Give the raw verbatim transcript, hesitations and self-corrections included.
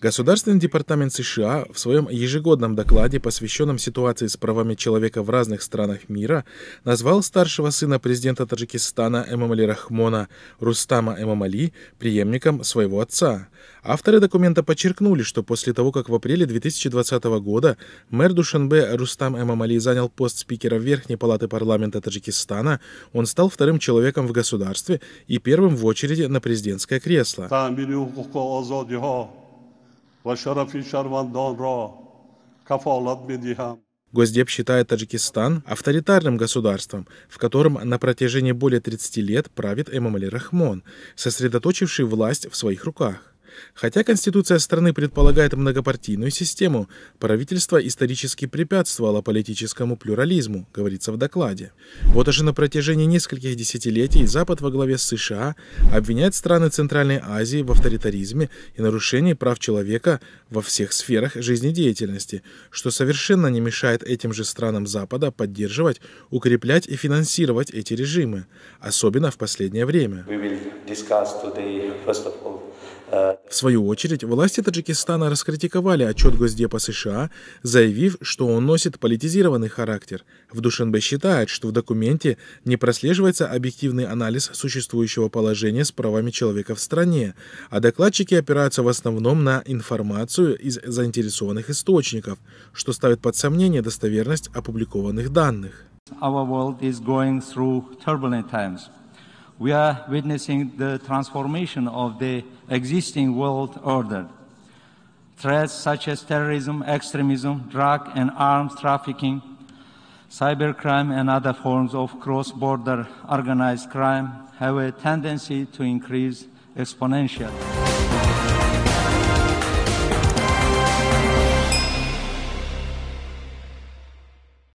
Государственный департамент США в своем ежегодном докладе, посвященном ситуации с правами человека в разных странах мира, назвал старшего сына президента Таджикистана Эмомали Рахмона Рустама Эмомали преемником своего отца. Авторы документа подчеркнули, что после того, как в апреле две тысячи двадцатого года мэр Душанбе Рустам Эмомали занял пост спикера Верхней палаты парламента Таджикистана, он стал вторым человеком в государстве и первым в очереди на президентское кресло. Госдеп считает Таджикистан авторитарным государством, в котором на протяжении более тридцати лет правит Эмомали Рахмон, сосредоточивший власть в своих руках. Хотя Конституция страны предполагает многопартийную систему, правительство исторически препятствовало политическому плюрализму, говорится в докладе. Вот уже на протяжении нескольких десятилетий Запад во главе с США обвиняет страны Центральной Азии в авторитаризме и нарушении прав человека во всех сферах жизнедеятельности, что совершенно не мешает этим же странам Запада поддерживать, укреплять и финансировать эти режимы, особенно в последнее время. В свою очередь, власти Таджикистана раскритиковали отчет Госдепа США, заявив, что он носит политизированный характер. В Душанбе считает, что в документе не прослеживается объективный анализ существующего положения с правами человека в стране, а докладчики опираются в основном на информацию из заинтересованных источников, что ставит под сомнение достоверность опубликованных данных. We are witnessing the transformation of the existing world order. Threats such as terrorism, extremism, drug and arms trafficking, cybercrime and other forms of cross-border organized crime have a tendency to increase exponentially.